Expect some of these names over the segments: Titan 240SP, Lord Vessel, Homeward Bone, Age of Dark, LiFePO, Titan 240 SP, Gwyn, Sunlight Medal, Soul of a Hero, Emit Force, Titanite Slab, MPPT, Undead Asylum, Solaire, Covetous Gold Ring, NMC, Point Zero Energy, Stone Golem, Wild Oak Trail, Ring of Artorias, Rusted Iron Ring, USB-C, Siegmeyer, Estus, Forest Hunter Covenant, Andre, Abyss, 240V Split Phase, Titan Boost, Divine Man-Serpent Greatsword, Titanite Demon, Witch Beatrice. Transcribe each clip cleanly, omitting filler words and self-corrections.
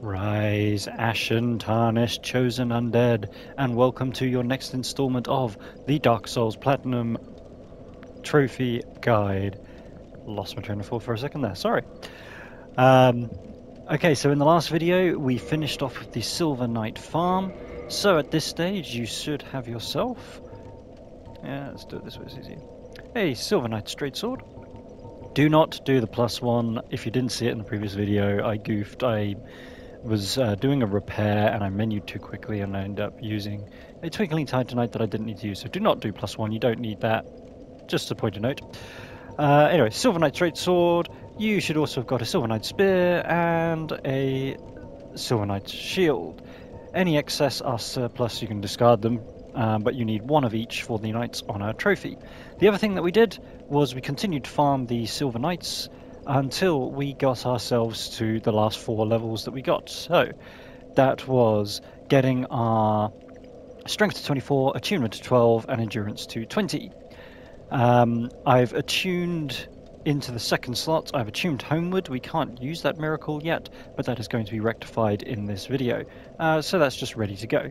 Rise, Ashen, Tarnished, Chosen Undead, and welcome to your next installment of the Dark Souls Platinum Trophy Guide. Lost my train of thought for a second there, sorry. Okay, so in the last video, we finished off with the Silver Knight Farm. So at this stage, you should have yourself... yeah, let's do it this way, it's easy. Hey, Silver Knight Straight Sword. Do not do the +1. If you didn't see it in the previous video, I goofed. I was doing a repair and I menued too quickly and I ended up using a twinkling titanite that I didn't need to use. So do not do +1. You don't need that. Just a point of note. Anyway, Silver Knight Straight Sword. You should also have got a Silver Knight Spear and a Silver Knight Shield. Any excess are surplus. You can discard them. But you need one of each for the Knights Honor Trophy. The other thing that we did was we continued to farm the Silver Knights until we got ourselves to the last 4 levels that we got. So that was getting our Strength to 24, Attunement to 12, and Endurance to 20. I've attuned into the second slot. I've attuned Homeward. We can't use that miracle yet, but that is going to be rectified in this video. So that's just ready to go.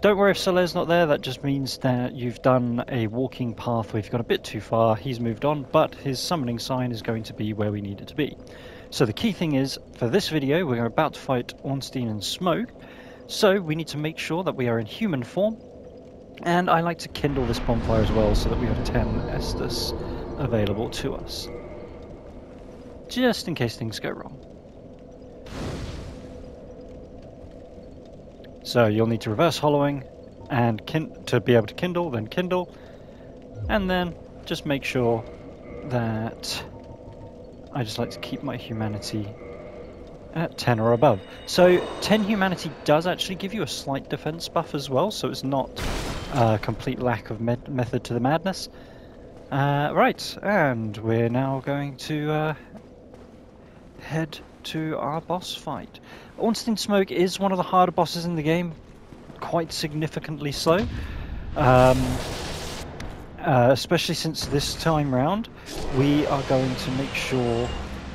Don't worry if Solaire's not there, that just means that you've done a walking path where you've gone a bit too far, he's moved on, but his summoning sign is going to be where we need it to be. So the key thing is, for this video, we're about to fight Ornstein and Smough, so we need to make sure that we are in human form, and I like to kindle this bonfire as well so that we have 10 Estus available to us, just in case things go wrong. So you'll need to reverse hollowing and to be able to kindle, and then just make sure that I just like to keep my humanity at 10 or above. So 10 humanity does actually give you a slight defense buff as well, so it's not a complete lack of method to the madness. Right, and we're now going to head to our boss fight. Ornstein and Smough is one of the harder bosses in the game, quite significantly so, especially since this time round we are going to make sure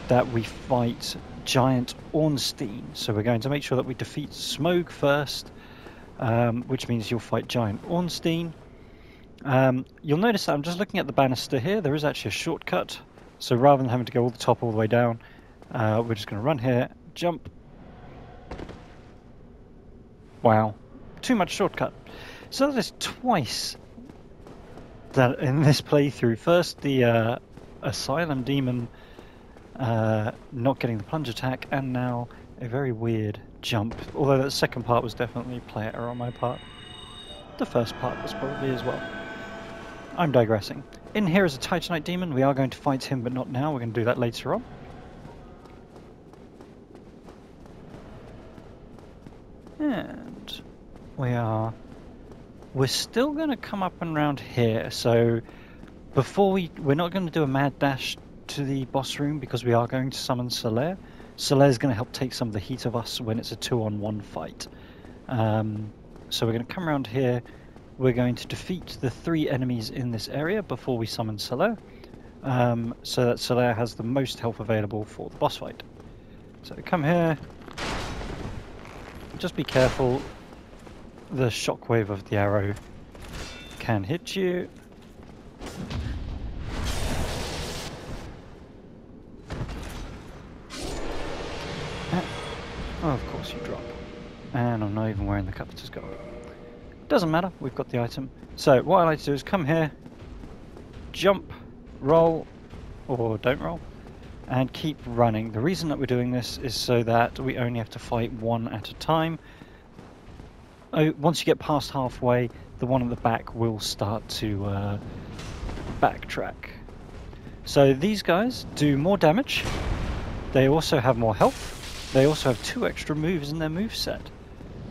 that we fight Giant Ornstein. So we're going to make sure that we defeat Smough first, which means you'll fight Giant Ornstein. You'll notice that I'm just looking at the banister here, there is actually a shortcut, so rather than having to go all the way down, we're just going to run here, jump. Wow, too much shortcut. So that is twice that in this playthrough. First the Asylum Demon not getting the plunge attack, and now a very weird jump. Although that second part was definitely play error on my part. The first part was probably as well. I'm digressing. In here is a Titanite Demon. We are going to fight him, but not now. We're going to do that later on. And we're still going to come up and round here, so we're not going to do a mad dash to the boss room because we are going to summon Solaire. Solaire's going to help take some of the heat of us when it's a 2-on-1 fight. So we're going to come around here, we're going to defeat the 3 enemies in this area before we summon Solaire, so that Solaire has the most health available for the boss fight. So come here. Just be careful, the shockwave of the arrow can hit you. Oh, of course you drop. And I'm not even wearing the Covetous Gold. Doesn't matter, we've got the item. So what I like to do is come here, jump, roll, or don't roll. And keep running. The reason that we're doing this is so that we only have to fight one at a time. Once you get past halfway, the one at the back will start to backtrack. So these guys do more damage, they also have more health, they also have 2 extra moves in their moveset.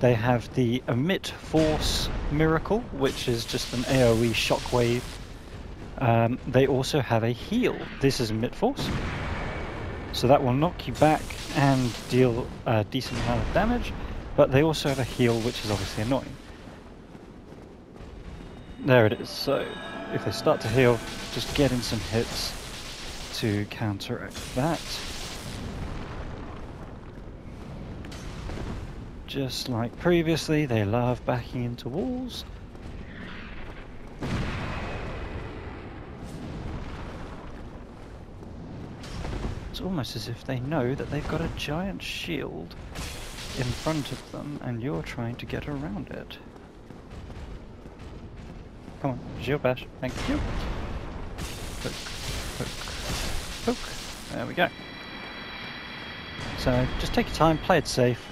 They have the Emit Force Miracle, which is just an AoE shockwave. They also have a heal. This is Emit Force. So that will knock you back and deal a decent amount of damage, but they also have a heal, which is obviously annoying. There it is. So if they start to heal, just get in some hits to counteract that. Just like previously, they love backing into walls. It's almost as if they know that they've got a giant shield in front of them and you're trying to get around it. Come on, shield bash, thank you. Poke, poke, poke. There we go. So just take your time, play it safe.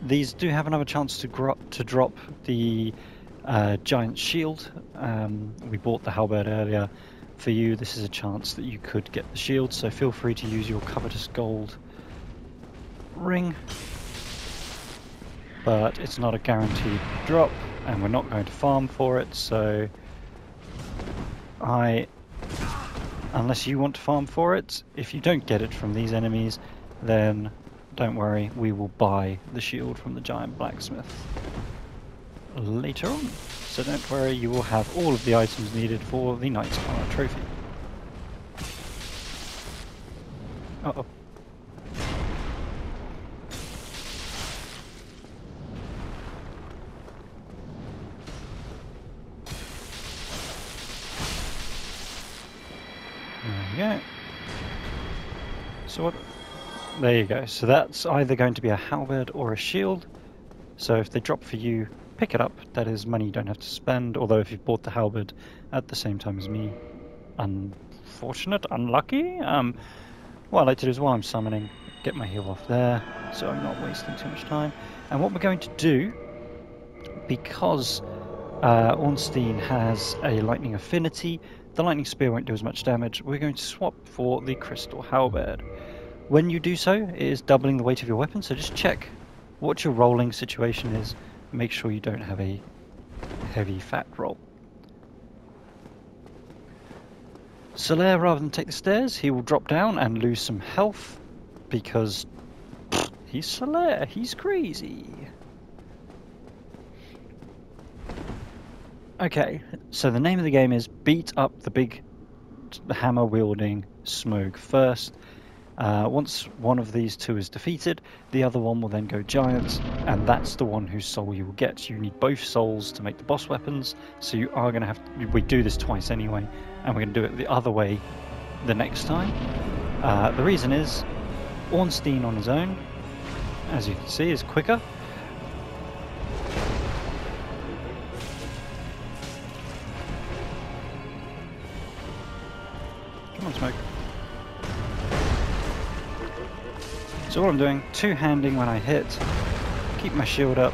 These do have another chance to drop the giant shield. We bought the halberd earlier for you. This is a chance that you could get the shield, so feel free to use your Covetous Gold Ring, but it's not a guaranteed drop and we're not going to farm for it, so unless you want to farm for it, if you don't get it from these enemies, then don't worry, we will buy the shield from the giant blacksmith later on. So don't worry, you will have all of the items needed for the Knights Honor Trophy. Uh-oh. There we go. So what... There you go, so that's either going to be a halberd or a shield, so if they drop for you, pick it up. That is money you don't have to spend, although if you've bought the halberd at the same time as me, unfortunate, unlucky. What I like to do is, while I'm summoning, get my heal off there, so I'm not wasting too much time. And what we're going to do, because Ornstein has a lightning affinity, the lightning spear won't do as much damage, we're going to swap for the crystal halberd. When you do so, it is doubling the weight of your weapon, so just check what your rolling situation is. Make sure you don't have a heavy fat roll. Solaire, rather than take the stairs, he will drop down and lose some health, because he's Solaire, he's crazy. Okay, so the name of the game is beat up the big hammer-wielding Smough first. Once one of these two is defeated, the other one will then go giants, and that's the one whose soul you will get. You need both souls to make the boss weapons, so you are going to have to... We do this twice anyway, and we're going to do it the other way the next time. The reason is, Ornstein on his own, as you can see, is quicker. Come on, Smough. So what I'm doing, two-handing when I hit, keep my shield up,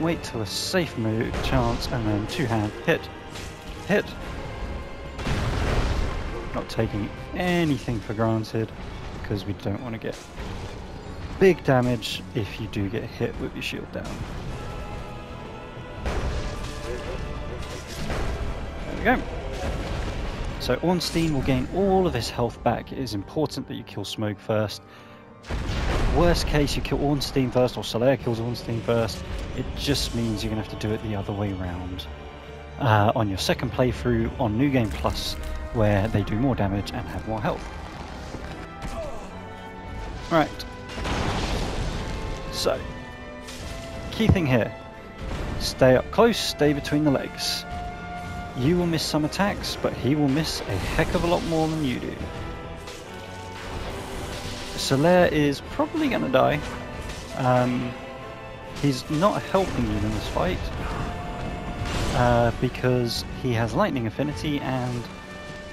wait till a safe move chance, and then two-hand, hit, hit. Not taking anything for granted, because we don't want to get big damage if you do get hit with your shield down. There we go. So Ornstein will gain all of his health back. It is important that you kill Smough first. Worst case, you kill Ornstein first, or Solaire kills Ornstein first. It just means you're going to have to do it the other way round. On your second playthrough on New Game Plus, where they do more damage and have more health. Right. So, key thing here. Stay up close, stay between the legs. You will miss some attacks, but he will miss a heck of a lot more than you do. Solaire is probably going to die. He's not helping you in this fight because he has lightning affinity and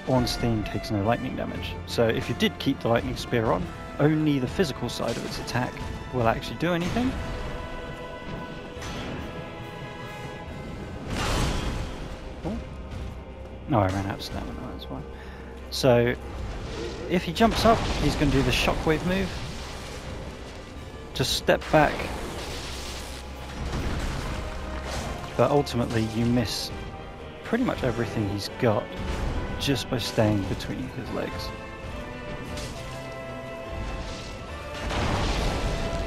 Ornstein takes no lightning damage. So if you did keep the lightning spear on, only the physical side of its attack will actually do anything. No, I ran out of stamina, that's why. So, if he jumps up, he's going to do the shockwave move. Just step back. But ultimately, you miss pretty much everything he's got just by staying between his legs.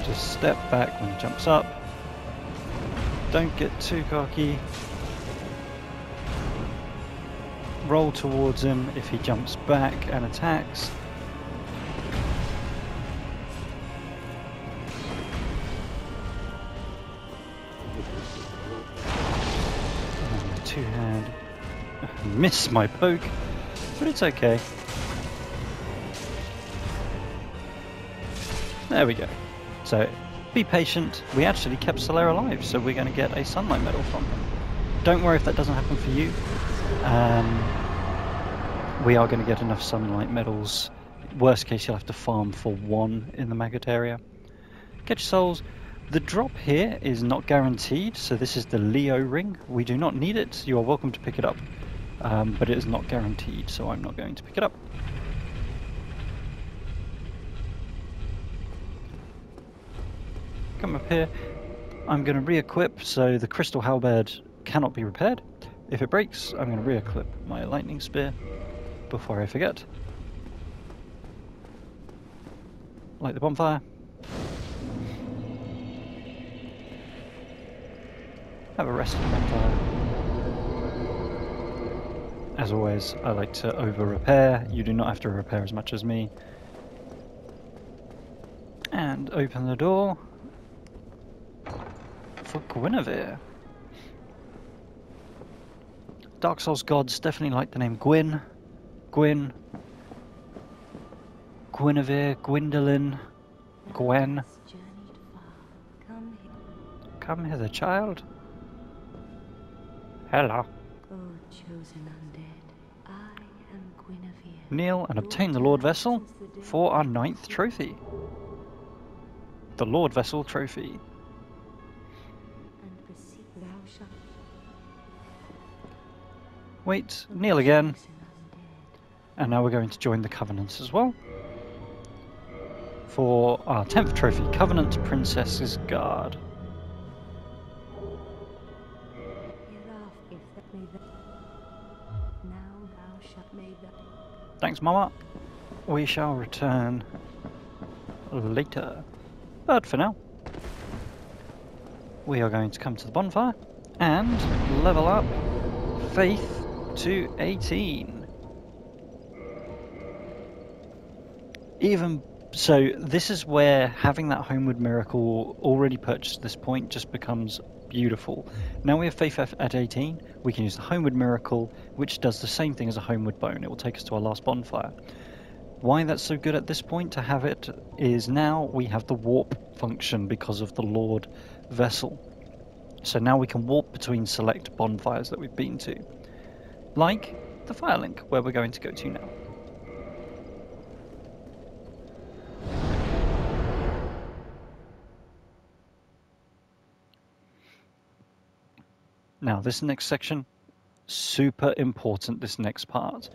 Just step back when he jumps up. Don't get too cocky. Roll towards him if he jumps back and attacks. miss my poke, but it's okay. There we go. So, be patient. We actually kept Solaire alive, so we're going to get a Sunlight Medal from him. Don't worry if that doesn't happen for you. We are going to get enough Sunlight Medals. Worst case, you'll have to farm for one in the Maggot area. Get your souls. The drop here is not guaranteed, so this is the Leo Ring. We do not need it. You are welcome to pick it up, but it is not guaranteed, so I'm not going to pick it up. Come up here. I'm going to re-equip, so the Crystal Halberd cannot be repaired. If it breaks, I'm going to re-equip my Lightning Spear before I forget. Light the bonfire. Have a rest of the bonfire. As always, I like to over-repair. You do not have to repair as much as me. And open the door for Gwynevere. Dark Souls gods definitely like the name Gwyn. Gwyn. Gwynevere, Gwendolyn, Gwen. Come hither, child. Hello. Oh, chosen undead, I am Gwynevere. Kneel and obtain the Lord Vessel for our 9th trophy. The Lord Vessel trophy. Wait, kneel again. And now we're going to join the Covenants as well. For our 10th trophy, Covenant Princess's Guard. Thanks, Mama. We shall return later. But for now, we are going to come to the bonfire and level up Faith to 18. Even so, this is where having that Homeward Miracle already purchased at this point just becomes beautiful. Now we have Faith at 18, we can use the Homeward Miracle, which does the same thing as a Homeward Bone. It will take us to our last bonfire. Why that's so good at this point to have it is now we have the warp function because of the Lord Vessel. So now we can warp between select bonfires that we've been to, like the Firelink, where we're going to go to now. Now this next section, super important, this next part.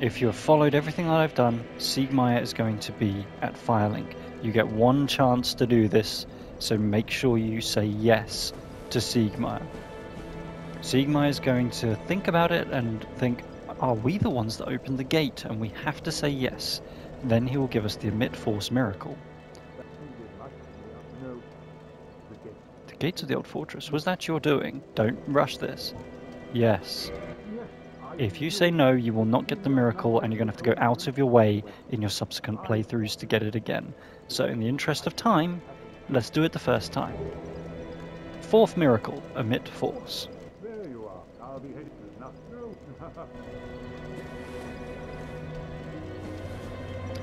If you have followed everything that I've done, Siegmeyer is going to be at Firelink. You get one chance to do this, so make sure you say yes to Siegmeyer. Siegmeyer is going to think about it and think, are we the ones that opened the gate? And we have to say yes. Then he will give us the Emit Force miracle. The gates of the old fortress, was that your doing? Don't rush this. Yes. If you say no, you will not get the miracle and you're going to have to go out of your way in your subsequent playthroughs to get it again. So in the interest of time, let's do it the first time. 4th miracle, Emit Force. There you are. I'll be headed to nothing.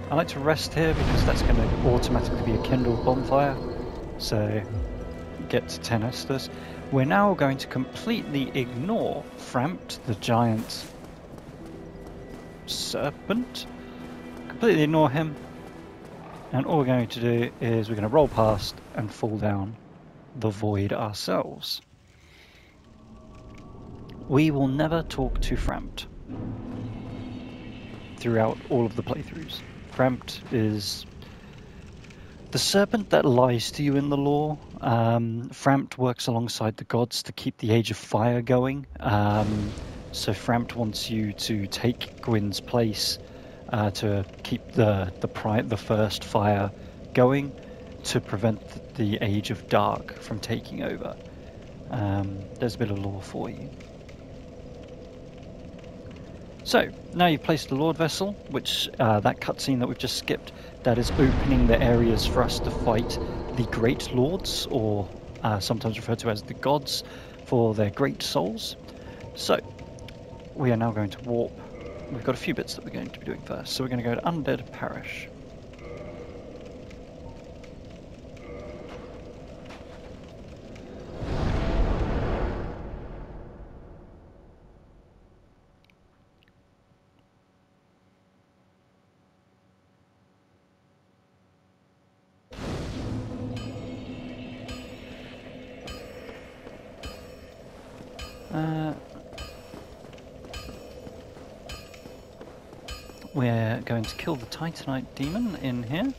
I like to rest here because that's going to automatically be a kindled bonfire. So get to 10 Estus. We're now going to completely ignore Frampt, the giant serpent. Completely ignore him. And all we're going to do is we're going to roll past and fall down the void ourselves. We will never talk to Frampt throughout all of the playthroughs. Frampt is the serpent that lies to you in the lore. Frampt works alongside the gods to keep the Age of Fire going. So Frampt wants you to take Gwyn's place. To keep the first fire going, to prevent the Age of Dark from taking over. There's a bit of lore for you. So now you've placed the Lord Vessel, which that cutscene that we've just skipped, that is opening the areas for us to fight the Great Lords, or sometimes referred to as the gods, for their great souls. So We are now going to warp. We've got a few bits that we're going to be doing first. So we're going to go to Undead Parish. We're going to kill the Titanite Demon in here.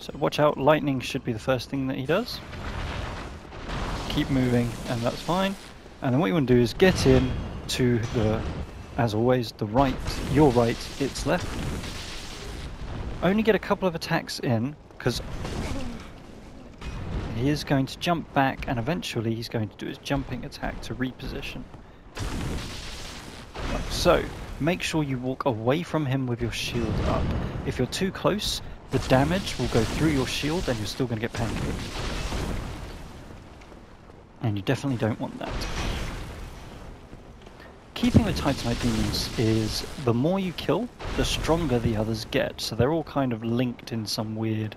So watch out, lightning should be the first thing that he does. Keep moving, and that's fine. And then what you want to do is get in to the, as always, the right, your right, its left. Only get a couple of attacks in, because he is going to jump back, and eventually he's going to do his jumping attack to reposition. So, make sure you walk away from him with your shield up. If you're too close, the damage will go through your shield and you're still going to get pancaked. And you definitely don't want that. Key thing with Titanite Demons is the more you kill, the stronger the others get. So they're all kind of linked in some weird,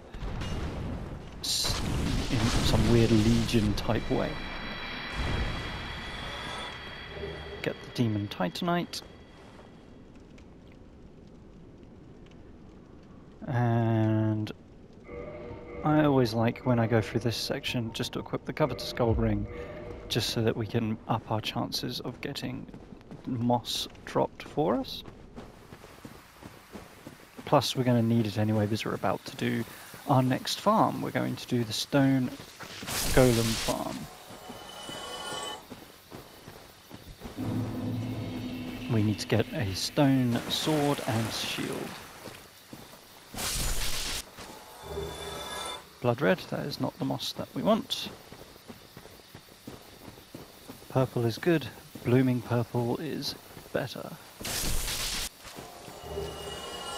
legion type way. Get the Demon Titanite. And I always like, when I go through this section, just to equip the Covetous Gold Ring, just so that we can up our chances of getting moss dropped for us. Plus we're going to need it anyway because we're about to do our next farm. We're going to do the Stone Golem farm. We need to get a stone sword and shield. Blood red, that is not the moss that we want. Purple is good, blooming purple is better.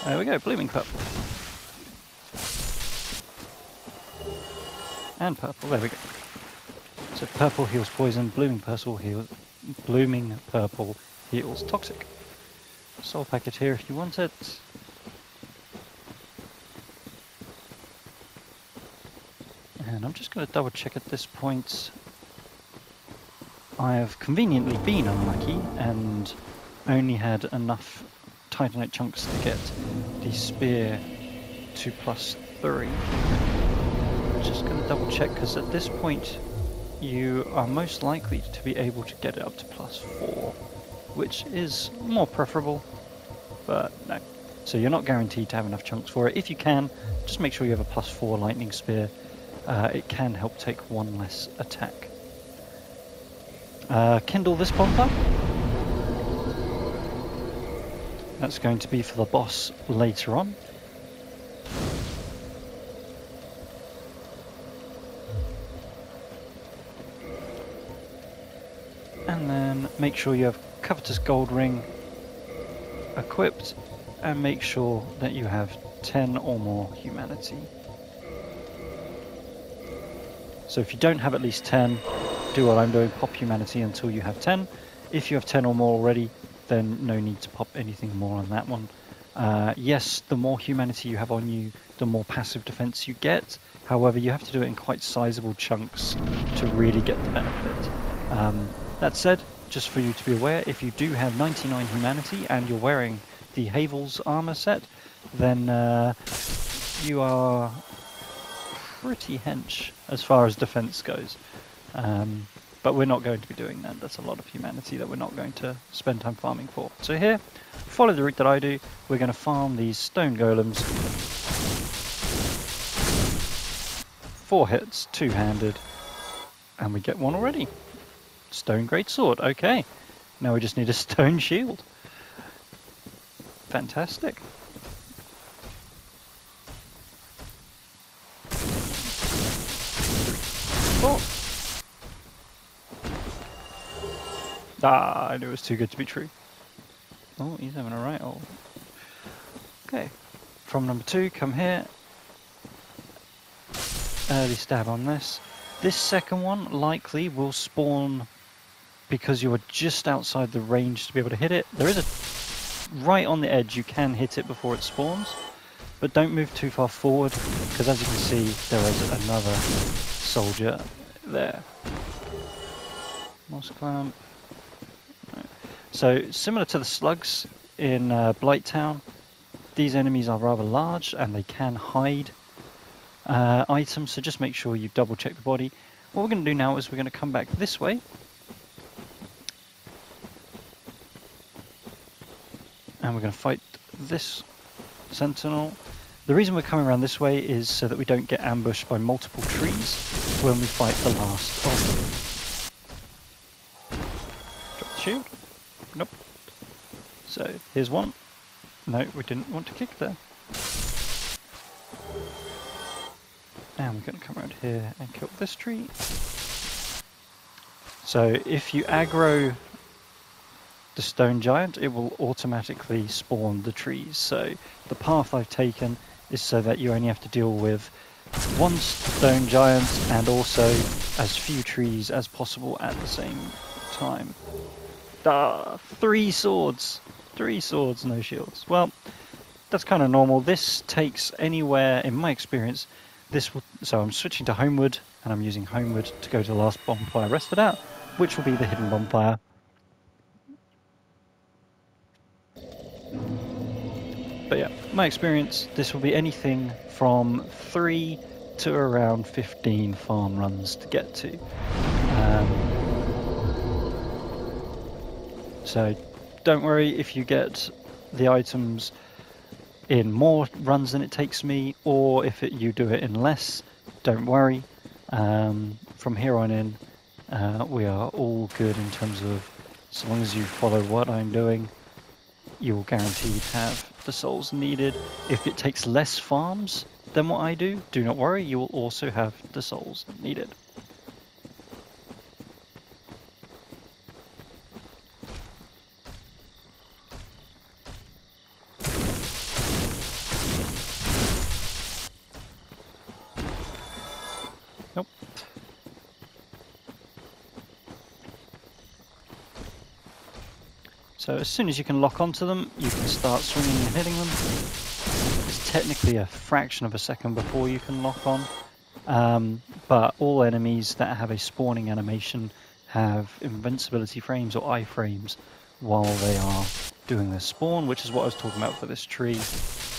There we go, blooming purple. And purple, there we go. So purple heals poison, blooming purple heals toxic. Soul packet here if you want it. And I'm just going to double check at this point. I have conveniently been unlucky and only had enough Titanite chunks to get the spear to +3. I'm just going to double check because at this point you are most likely to be able to get it up to +4. Which is more preferable, but no. So you're not guaranteed to have enough chunks for it. If you can, just make sure you have a +4 lightning spear. It can help take one less attack. Kindle this bonfire. That's going to be for the boss later on. And then make sure you have Covetous Gold Ring equipped, and make sure that you have 10 or more humanity. So if you don't have at least 10, do what I'm doing, pop humanity until you have 10. If you have 10 or more already, then no need to pop anything more on that one. Yes, the more humanity you have on you, the more passive defense you get. However, you have to do it in quite sizable chunks to really get the benefit. That said, just for you to be aware, if you do have 99 humanity and you're wearing the Havel's armor set, then you are pretty hench as far as defense goes. But we're not going to be doing that. That's a lot of humanity that we're not going to spend time farming for. So here, follow the route that I do. We're going to farm these stone golems. 4 hits, two-handed, and we get one already. Stone Greatsword, okay. Now we just need a stone shield. Fantastic. Oh. Ah, I knew it was too good to be true. Oh, he's having a right old. Okay. From number 2, come here. Early stab on this. This second one likely will spawn because you are just outside the range to be able to hit it. There is a... right on the edge, you can hit it before it spawns, but don't move too far forward, because as you can see, there is another soldier there. Moss Clamp. Right. So, similar to the slugs in Blight Town, these enemies are rather large and they can hide items, so just make sure you double check the body. What we're going to do now is we're going to come back this way. And we're going to fight this sentinel. The reason we're coming around this way is so that we don't get ambushed by multiple trees when we fight the last of them. Shield? Nope. So here's one. No, we didn't want to kick there. And we're going to come around here and kill this tree. So if you aggro the stone giant, it will automatically spawn the trees. So the path I've taken is so that you only have to deal with one stone giant and also as few trees as possible at the same time. Ah, three swords, no shields. Well, that's kind of normal. This takes anywhere, in my experience, this will... So I'm switching to Homeward, and I'm using Homeward to go to the last bonfire rested out, which will be the hidden bonfire. But yeah, my experience, this will be anything from 3 to around 15 farm runs to get to. So don't worry if you get the items in more runs than it takes me, or if you do it in less, don't worry. From here on in, we are all good in terms of, so long as you follow what I'm doing, you'll guaranteed have the souls needed. If it takes less farms than what I do not worry, you will also have the souls needed. So as soon as you can lock onto them, you can start swinging and hitting them. It's technically a fraction of a second before you can lock on, but all enemies that have a spawning animation have invincibility frames or iframes while they are doing their spawn, which is what I was talking about for this tree.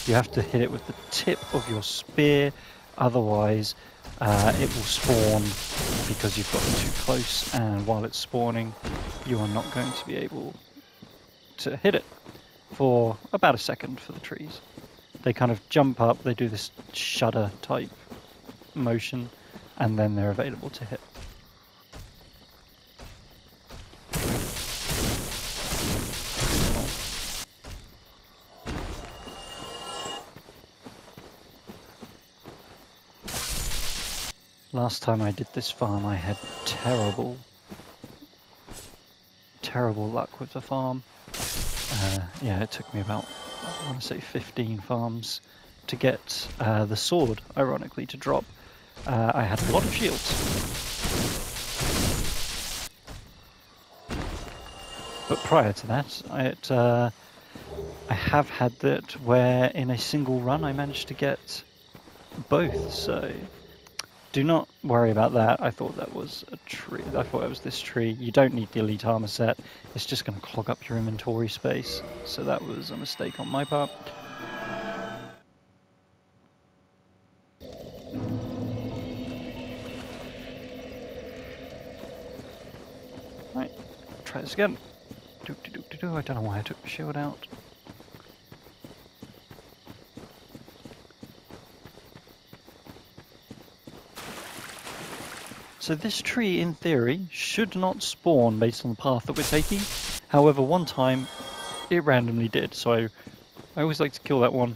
You have to hit it with the tip of your spear, otherwise it will spawn because you've gotten too close, and while it's spawning, you are not going to be able to hit it for about a second for the trees. They kind of jump up, they do this shudder type motion, and then they're available to hit. Last time I did this farm, I had terrible luck with the farm. Yeah, it took me about, I want to say 15 farms to get the sword, ironically, to drop. I had a lot of shields. But prior to that, I have had that where in a single run I managed to get both, so do not worry about that. I thought that was a tree. I thought it was this tree. You don't need the elite armor set. It's just going to clog up your inventory space. So that was a mistake on my part. Right, try this again. Doo-doo-doo-doo-doo. I don't know why I took the shield out. So this tree, in theory, should not spawn based on the path that we're taking. However, one time, it randomly did. So I always like to kill that one,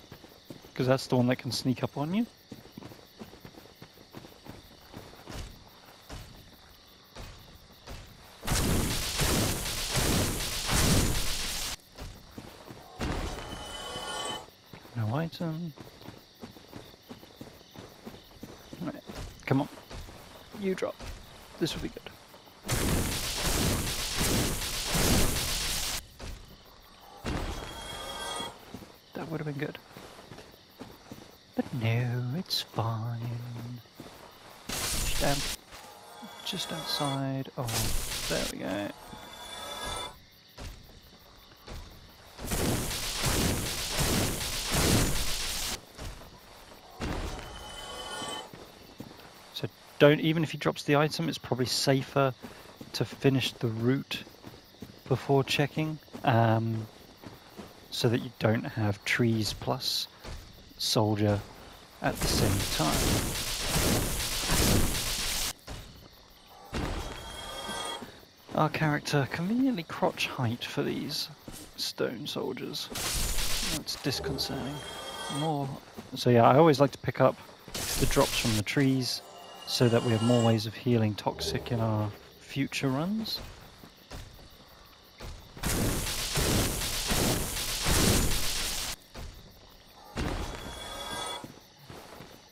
because that's the one that can sneak up on you. No item. Right. Come on. You drop. This will be good. that would have been good. But no, it's fine. Just outside. Oh, there we go. So don't, even if he drops the item, it's probably safer to finish the route before checking, so that you don't have trees plus soldier at the same time. Our character conveniently crotch height for these stone soldiers. That's disconcerting. More. So yeah, I always like to pick up the drops from the trees so that we have more ways of healing toxic in our future runs.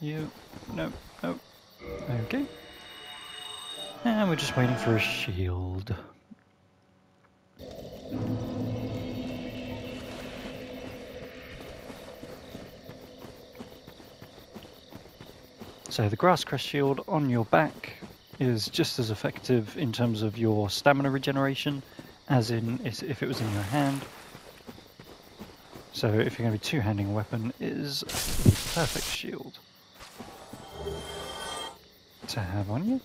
You, no, no, okay. And we're just waiting for a shield. So the grass crest shield on your back is just as effective in terms of your stamina regeneration as in if it was in your hand. So if you're going to be two-handing a weapon, it is the perfect shield to have on you.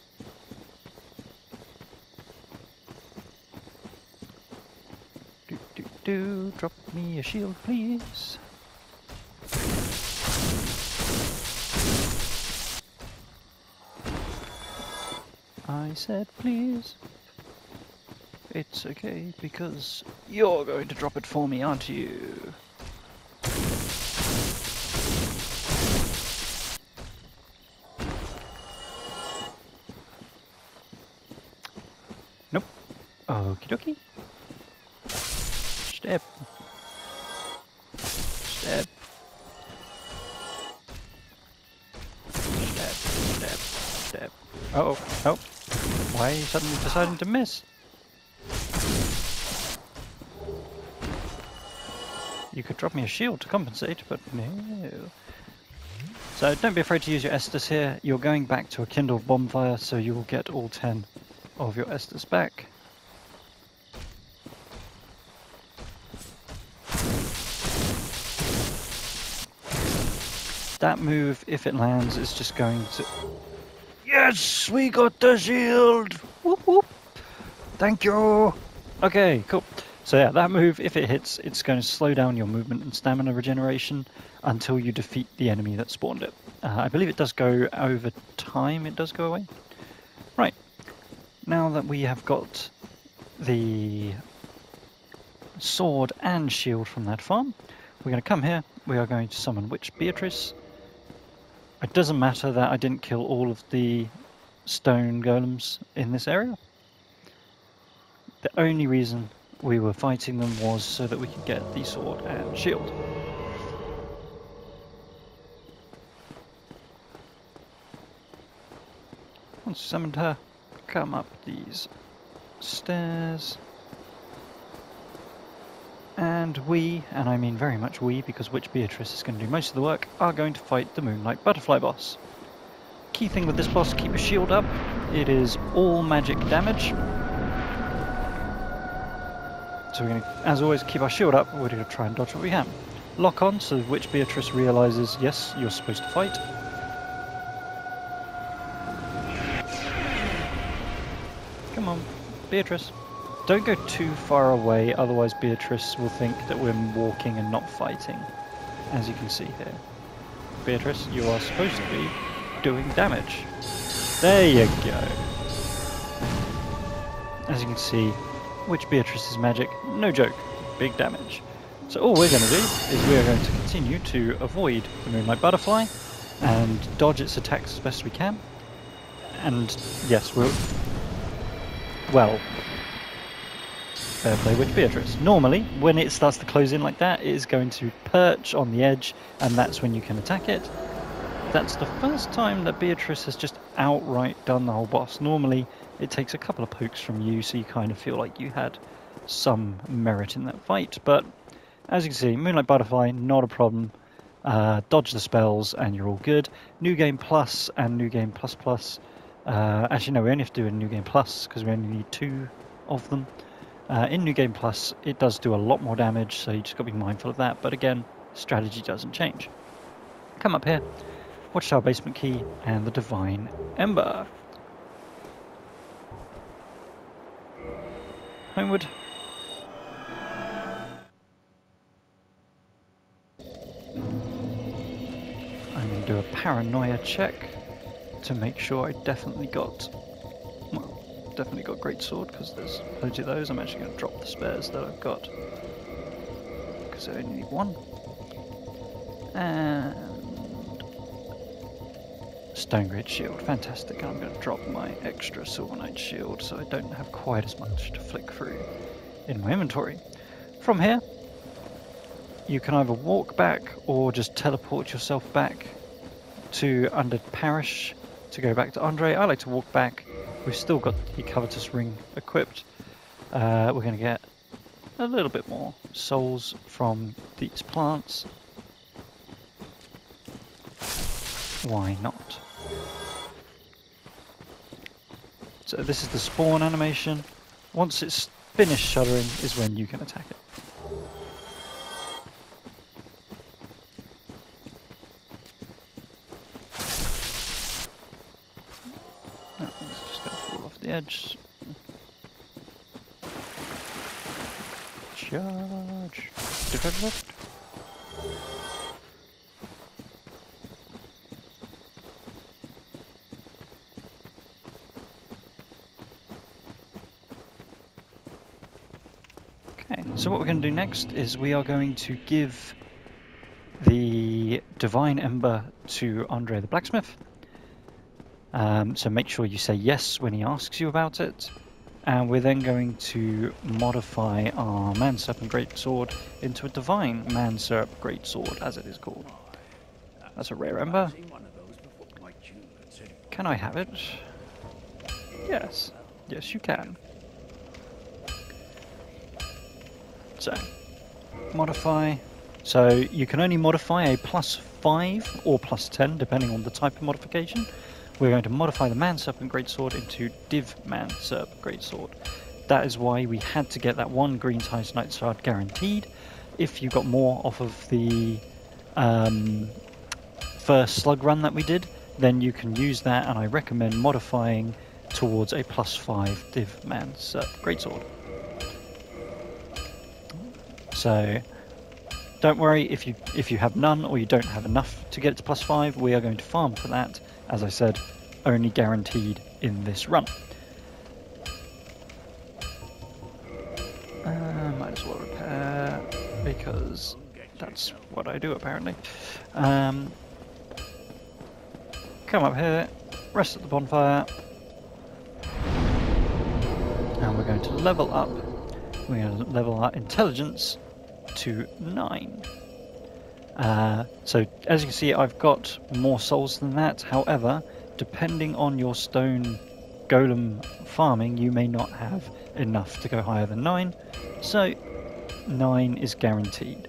Do, do, do, drop me a shield, please. I said please. It's okay, because you're going to drop it for me, aren't you? Nope. Okie dokie. Step. Step. Step. Step. Step. Uh-oh. Nope. Why are you suddenly deciding to miss? You could drop me a shield to compensate, but no. So don't be afraid to use your Estus here. You're going back to a kindled bonfire, so you will get all 10 of your Estus back. That move, if it lands, is just going to... Yes! We got the shield! Whoop whoop! Thank you! Okay, cool. So yeah, that move, if it hits, it's going to slow down your movement and stamina regeneration until you defeat the enemy that spawned it. I believe it does go over time, it does go away. Right, now that we have got the sword and shield from that farm, we're going to come here, we are going to summon Witch Beatrice. It doesn't matter that I didn't kill all of the stone golems in this area. The only reason we were fighting them was so that we could get the sword and shield. Once summoned her, come up these stairs. And we, and I mean very much we, because Witch Beatrice is going to do most of the work, are going to fight the Moonlight Butterfly boss. Key thing with this boss, keep your shield up. It is all magic damage. So we're going to, as always, keep our shield up, we're going to try and dodge what we can. Lock on, so Witch Beatrice realises, yes, you're supposed to fight. Come on, Beatrice. Don't go too far away, otherwise Beatrice will think that we're walking and not fighting, as you can see here. Beatrice, you are supposed to be doing damage. There you go. As you can see, Witch Beatrice's magic, no joke, big damage. So all we're going to do is we are going to continue to avoid the Moonlight Butterfly and dodge its attacks as best we can. And yes, we'll... Well... Fair play Witch Beatrice. Normally, when it starts to close in like that, it is going to perch on the edge, and that's when you can attack it. That's the first time that Beatrice has just outright done the whole boss. Normally, it takes a couple of pokes from you, so you kind of feel like you had some merit in that fight, but As you can see, Moonlight Butterfly, not a problem. Dodge the spells and you're all good. New Game Plus and New Game Plus Plus. Actually, no, we only have to do a New Game Plus because we only need 2 of them. In New Game Plus, it does do a lot more damage, so you just got to be mindful of that. But again, strategy doesn't change. Come up here, Watchtower Basement Key, and the Divine Ember. Homeward. I'm going to do a paranoia check to make sure I definitely got, well, definitely got Greatsword, because there's loads of those. I'm actually going to drop the spares that I've got, because I only need 1. And Stone Grid Shield, fantastic. I'm going to drop my extra Silver Knight Shield, so I don't have quite as much to flick through in my inventory. From here, you can either walk back or just teleport yourself back to Undead Parish to go back to Andre. I like to walk back. We've still got the Covetous Ring equipped. We're going to get a little bit more souls from these plants. Why not? So this is the spawn animation. Once it's finished shuddering is when you can attack it. It's just going to fall off the edge. Charge. So what we're going to do next is we are going to give the Divine Ember to Andre the Blacksmith. So make sure you say yes when he asks you about it. And we're then going to modify our Man-Serpent Greatsword into a Divine Man-Serpent Greatsword, as it is called. That's a rare ember. Can I have it? Yes. Yes, you can. So, modify. So you can only modify a +5 or +10, depending on the type of modification. We're going to modify the Man-Serpent Greatsword into Div Man-Serpent Greatsword. That is why we had to get that 1 green Titanite Sword guaranteed. If you got more off of the first slug run that we did, then you can use that, and I recommend modifying towards a +5 Div Man-Serpent Greatsword. So don't worry if you have none or you don't have enough to get it to +5. We are going to farm for that, as I said, only guaranteed in this run. Might as well repair, because that's what I do apparently. Come up here, rest at the bonfire, and we're going to level up. We're going to level our intelligence to 9. So as you can see, I've got more souls than that. However, depending on your stone golem farming, you may not have enough to go higher than 9. So 9 is guaranteed.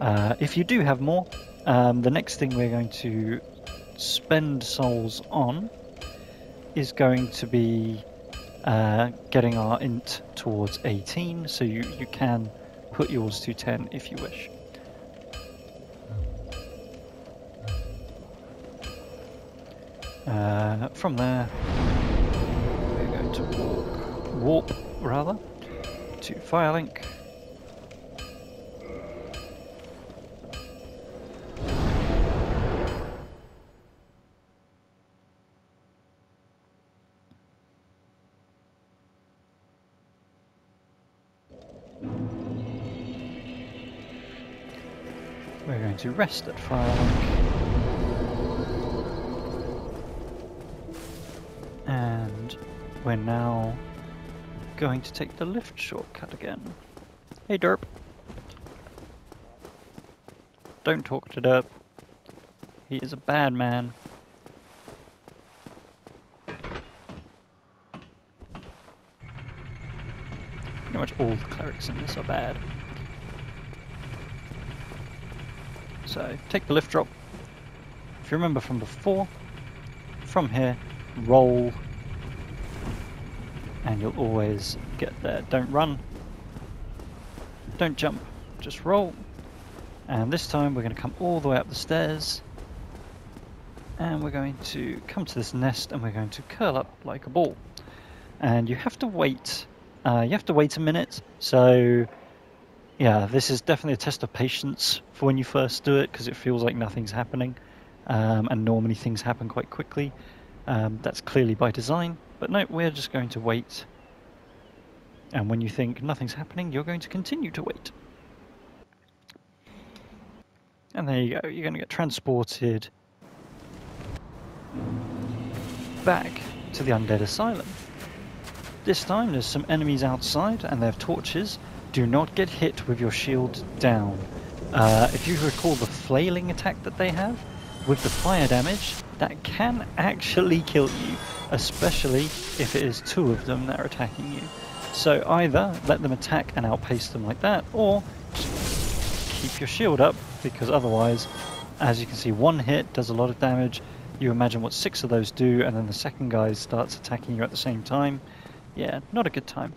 If you do have more, the next thing we're going to spend souls on is going to be getting our int towards 18, so you can put yours to 10 if you wish. From there, we're going to warp to Firelink. We're going to rest at Firelink, and we're now going to take the lift shortcut again. Hey Derp! Don't talk to Derp. He is a bad man. Pretty much all the clerics in this are bad. So take the lift drop. If you remember from before, from here, roll, and you'll always get there. Don't run, don't jump, just roll. And this time we're going to come all the way up the stairs, and we're going to come to this nest, and we're going to curl up like a ball. And you have to wait. A minute. So yeah, this is definitely a test of patience for when you first do it, because it feels like nothing's happening, and normally things happen quite quickly. That's clearly by design, but no, we're just going to wait. And when you think nothing's happening, you're going to continue to wait. And there you go. You're going to get transported back to the Undead Asylum. This time there's some enemies outside and they have torches. Do not get hit with your shield down. If you recall the flailing attack that they have, with the fire damage, that can actually kill you, especially if it is two of them that are attacking you. So either let them attack and outpace them like that, or keep your shield up, because otherwise, as you can see, one hit does a lot of damage. You imagine what six of those do, and then the second guy starts attacking you at the same time. Yeah, not a good time.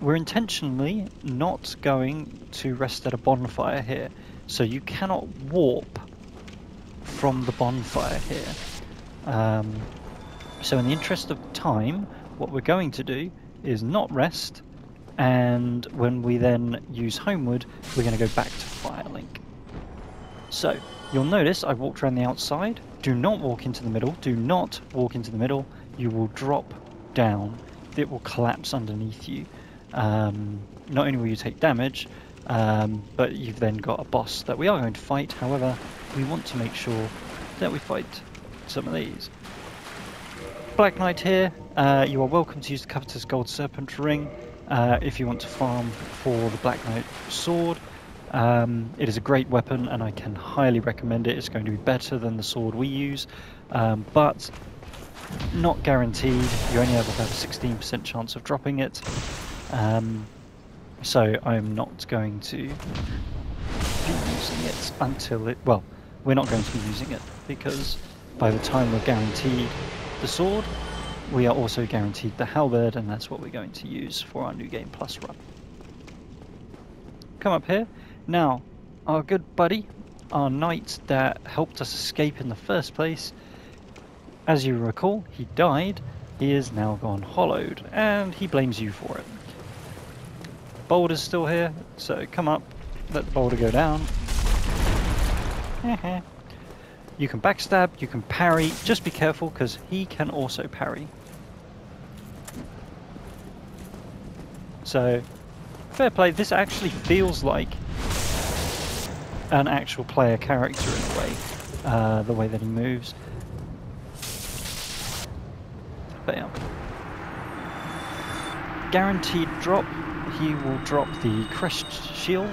We're intentionally not going to rest at a bonfire here, so you cannot warp from the bonfire here. So in the interest of time, what we're going to do is not rest, and when we then use Homeward, we're going to go back to Firelink. So you'll notice I've walked around the outside. Do not walk into the middle. Do not walk into the middle. You will drop down. It will collapse underneath you. Not only will you take damage, but you've then got a boss that we are going to fight. However, we want to make sure that we fight some of these. Black Knight here. You are welcome to use the Covetous Gold Serpent Ring if you want to farm for the Black Knight Sword. It is a great weapon and I can highly recommend it. It's going to be better than the sword we use, but not guaranteed. You only have a 16% chance of dropping it, so I'm not going to be using it until it... well, we're not going to be using it, because by the time we're guaranteed the sword, we are also guaranteed the halberd, and that's what we're going to use for our New Game Plus run. Come up here. Now, our good buddy, our knight that helped us escape in the first place, as you recall, he died. He is now gone hollowed, and he blames you for it. Boulder's still here, so come up, let the boulder go down. You can backstab, you can parry, just be careful because he can also parry. So, fair play, this actually feels like an actual player character in a way, the way that he moves. Bam. Guaranteed drop. He will drop the Crest Shield,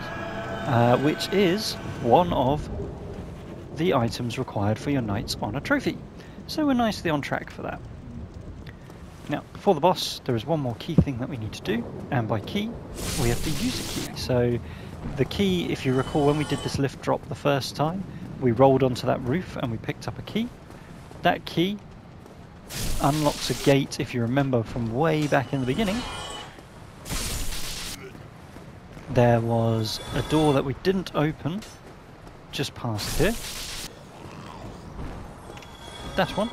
which is one of the items required for your Knights Honor Trophy. So we're nicely on track for that. Now, before the boss, there is one more key thing that we need to do, and by key, we have to use a key. So the key, if you recall, when we did this lift drop the first time, we rolled onto that roof and we picked up a key. That key unlocks a gate, if you remember from way back in the beginning. There was a door that we didn't open just past here. That one.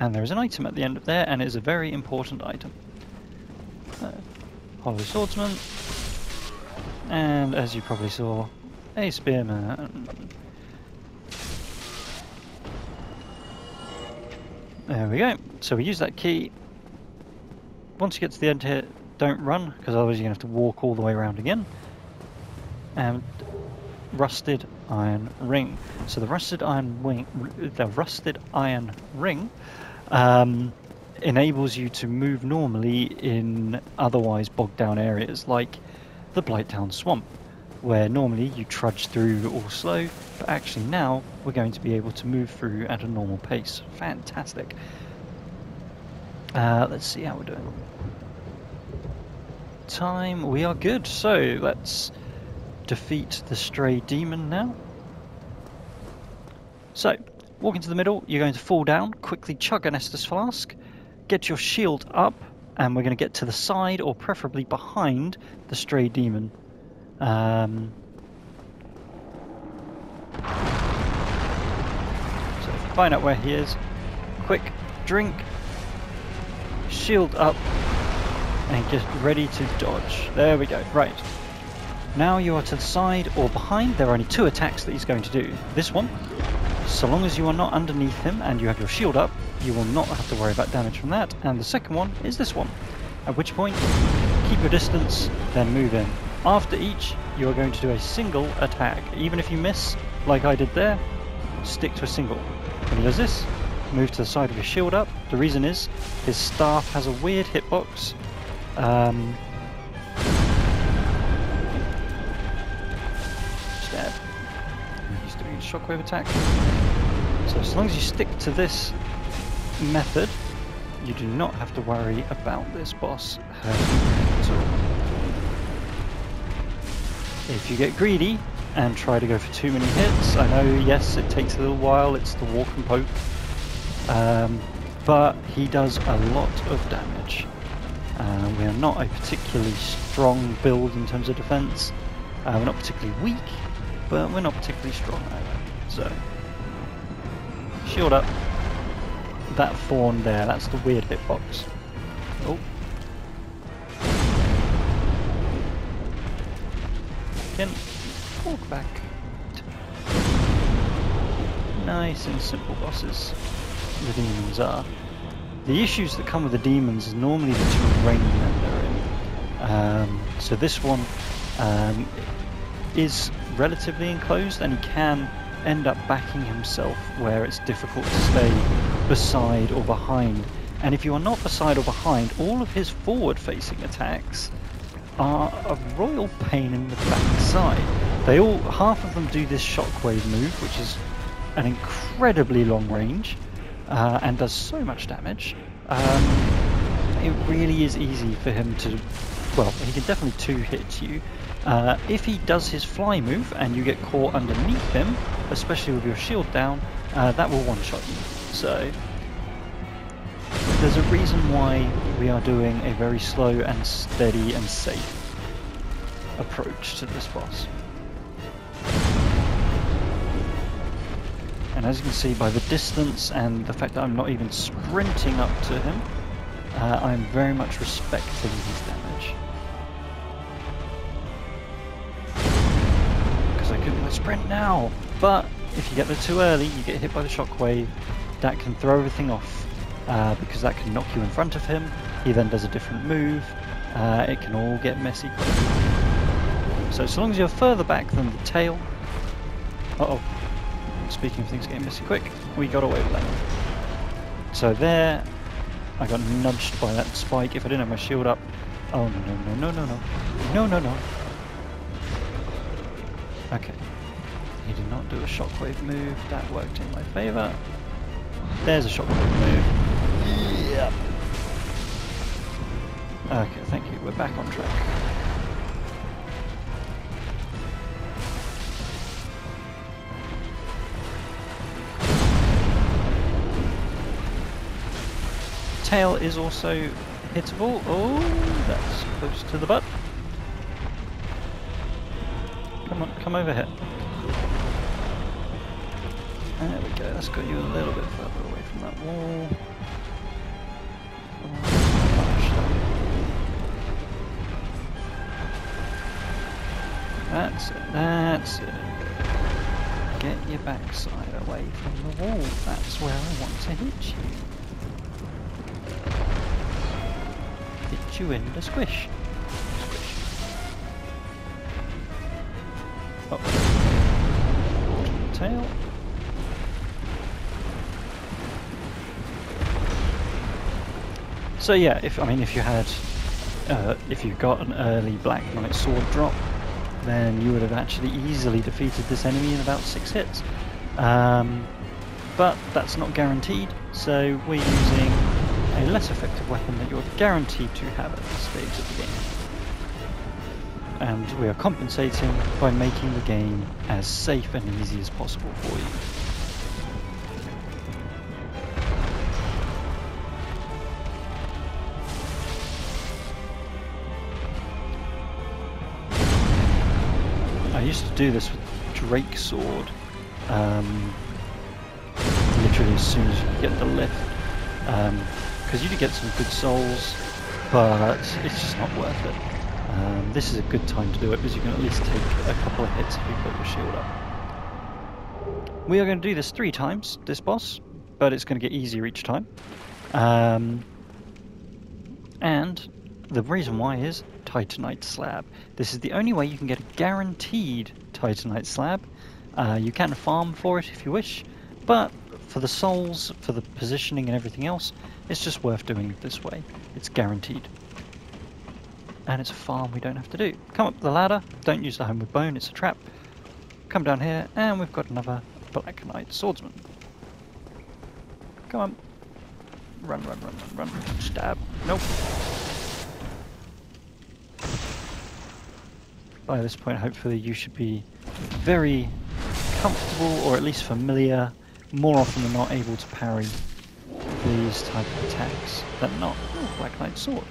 And there is an item at the end of there, and it is a very important item. Hollow Swordsman. And as you probably saw, a Spearman. There we go. So we use that key. Once you get to the end here, don't run, because otherwise you're going to have to walk all the way around again. And Rusted Iron Ring. So the Rusted Iron Ring, enables you to move normally in otherwise bogged down areas, like the Blighttown Swamp, where normally you trudge through all slow, but actually now we're going to be able to move through at a normal pace. Fantastic. Let's see how we're doing. Time, we are good. So let's defeat the Stray Demon now. So, walk into the middle, you're going to fall down, quickly chug an Estus Flask, get your shield up, and we're going to get to the side, or preferably behind, the Stray Demon. So find out where he is, quick, drink, shield up, and get ready to dodge. There we go, right. Now you are to the side or behind. There are only two attacks that he's going to do. This one, so long as you are not underneath him and you have your shield up, you will not have to worry about damage from that. And the second one is this one, at which point, keep your distance, then move in. After each, you are going to do a single attack. Even if you miss, like I did there, stick to a single. When he does this, move to the side with your shield up. The reason is, his staff has a weird hitbox. Stab. He's doing a shockwave attack. So as long as you stick to this method, you do not have to worry about this boss at all. If you get greedy and try to go for too many hits, I know, yes, it takes a little while, it's the walk and poke, but he does a lot of damage. We are not a particularly strong build in terms of defense. We're not particularly weak, but we're not particularly strong either. So, shield up. That fawn there, that's the weird hitbox. Oh. Again, walk back. Nice and simple bosses, the demons are. The issues that come with the demons is normally the terrain that they're in. So this one is relatively enclosed, and he can end up backing himself where it's difficult to stay beside or behind. And if you are not beside or behind, all of his forward-facing attacks are a royal pain in the backside. They all, half of them do this shockwave move, which is an incredibly long range. And does so much damage, it really is easy for him to, well, he can definitely two-hit you. If he does his fly move and you get caught underneath him, especially with your shield down, that will one-shot you. So, there's a reason why we are doing a very slow and steady and safe approach to this boss. And as you can see by the distance and the fact that I'm not even sprinting up to him, I'm very much respecting his damage. Because I couldn't sprint now, but if you get there too early, you get hit by the shockwave, that can throw everything off, because that can knock you in front of him, he then does a different move, it can all get messy quickly. So as long as you're further back than the tail, speaking of things getting messy quick, we got away with that. So there, I got nudged by that spike. If I didn't have my shield up, oh no. Okay, he did not do a shockwave move. That worked in my favour. There's a shockwave move. Yep. Okay, thank you. We're back on track. Tail is also hittable. Oh, that's close to the butt. Come on, come over here. There we go, that's got you a little bit further away from that wall. That's it, that's it. Get your backside away from the wall. That's where I want to hit you. You in the squish. Up to the tail. So yeah, if you had, if you got an early Black Knight Sword drop, then you would have actually easily defeated this enemy in about 6 hits. But that's not guaranteed, so we're using a less effective weapon that you're guaranteed to have at this stage of the game. And we are compensating by making the game as safe and easy as possible for you. I used to do this with Drake Sword, literally as soon as you get the lift, because you do get some good souls, but it's just not worth it. This is a good time to do it because you can at least take a couple of hits if you put your shield up. We are going to do this 3 times, this boss, but it's going to get easier each time. And the reason why is Titanite Slab. This is the only way you can get a guaranteed Titanite Slab. You can farm for it if you wish, but for the souls, for the positioning and everything else, it's just worth doing it this way. It's guaranteed. And it's a farm we don't have to do. Come up the ladder, don't use the Homeward Bone, it's a trap. Come down here, and we've got another Black Knight Swordsman. Come on. Run, run, run, run, run. Stab. Nope. By this point, hopefully, you should be very comfortable, or at least familiar, more often than not, able to parry these type of attacks than not. Ooh, Black Knight Sword.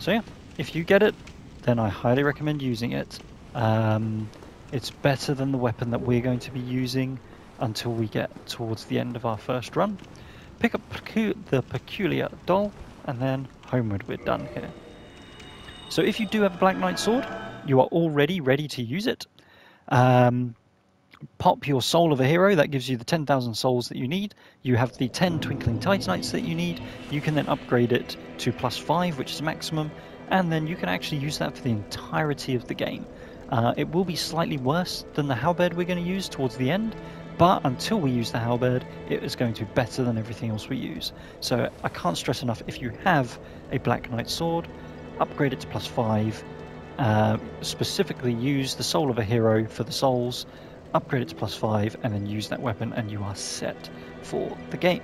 So yeah, if you get it, then I highly recommend using it. It's better than the weapon that we're going to be using until we get towards the end of our first run. Pick up the Peculiar Doll, and then homeward we're done here. So if you do have a Black Knight Sword, you are already ready to use it. Pop your Soul of a Hero, that gives you the 10,000 souls that you need. You have the 10 Twinkling Titanites that you need. You can then upgrade it to +5, which is maximum, and then you can actually use that for the entirety of the game. It will be slightly worse than the Halberd we're going to use towards the end, but until we use the Halberd, it is going to be better than everything else we use. So I can't stress enough, if you have a Black Knight Sword, upgrade it to +5, specifically use the Soul of a Hero for the souls, upgrade it to +5, and then use that weapon, and you are set for the game.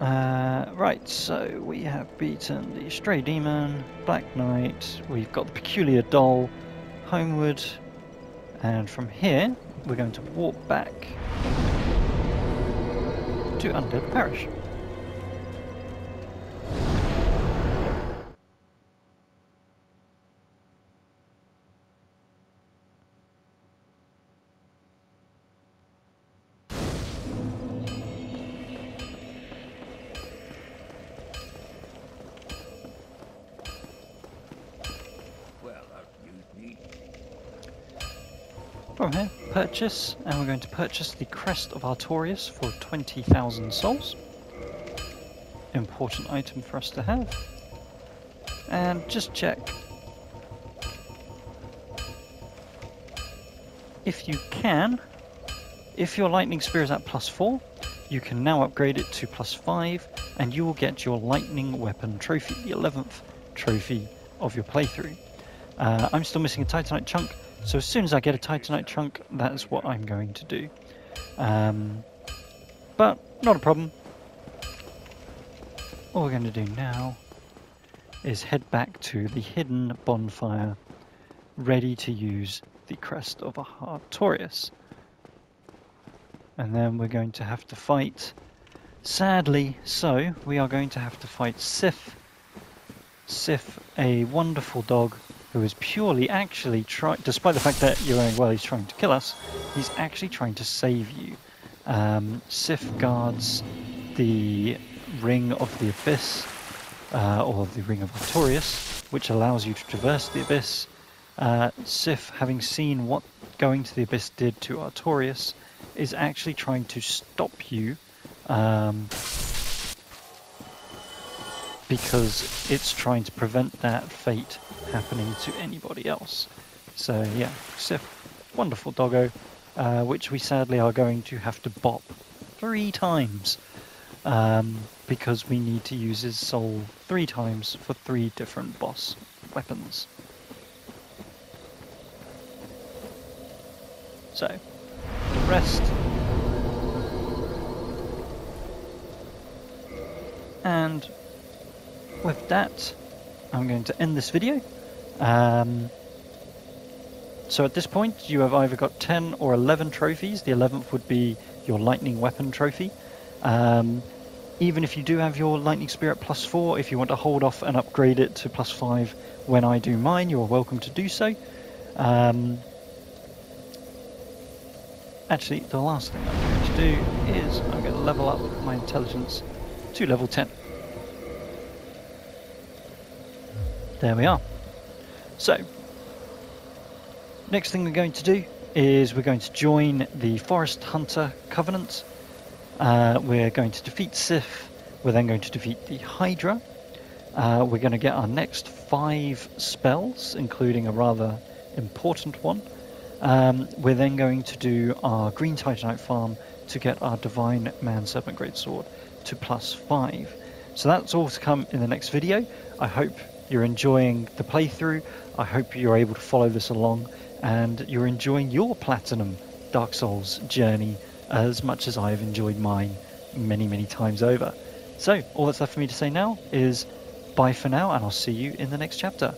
Right, so we have beaten the Stray Demon, Black Knight, we've got the Peculiar Doll, homeward, and from here we're going to walk back to Undead Parish. From here, purchase, and we're going to purchase the Crest of Artorias for 20,000 souls. Important item for us to have. And just check. If you can, if your Lightning Spear is at +4, you can now upgrade it to +5, and you will get your Lightning Weapon Trophy, the 11th trophy of your playthrough. I'm still missing a Titanite chunk, so as soon as I get a Titanite chunk, that's what I'm going to do. But not a problem. All we're going to do now is head back to the hidden bonfire, ready to use the Crest of Artorias. And then we're going to have to fight, sadly, so we are going to have to fight Sif. Sif, a wonderful dog, who is purely actually trying, despite the fact that you're going, well, he's trying to kill us, he's actually trying to save you. Sif guards the Ring of the Abyss, or the Ring of Artorias, which allows you to traverse the Abyss. Sif, having seen what going to the Abyss did to Artorias, is actually trying to stop you, because it's trying to prevent that fate happening to anybody else. So yeah, Sif, wonderful doggo, which we sadly are going to have to bop 3 times, because we need to use his soul 3 times for 3 different boss weapons. So, the rest. And with that, I'm going to end this video. So at this point, you have either got 10 or 11 trophies. The 11th would be your Lightning Weapon Trophy. even if you do have your Lightning Spear at +4, if you want to hold off and upgrade it to +5 when I do mine, you're welcome to do so. Actually, the last thing I'm going to do is I'm going to level up my intelligence to level 10. There we are. So, next thing we're going to do is we're going to join the Forest Hunter Covenant. We're going to defeat Sif. We're then going to defeat the Hydra. We're going to get our next 5 spells, including a rather important one. We're then going to do our Green Titanite Farm to get our Divine Man-Serpent Greatsword to +5. So that's all to come in the next video. I hope you're enjoying the playthrough. I hope you're able to follow this along and you're enjoying your Platinum Dark Souls journey as much as I've enjoyed mine many, many times over. So all that's left for me to say now is bye for now, and I'll see you in the next chapter.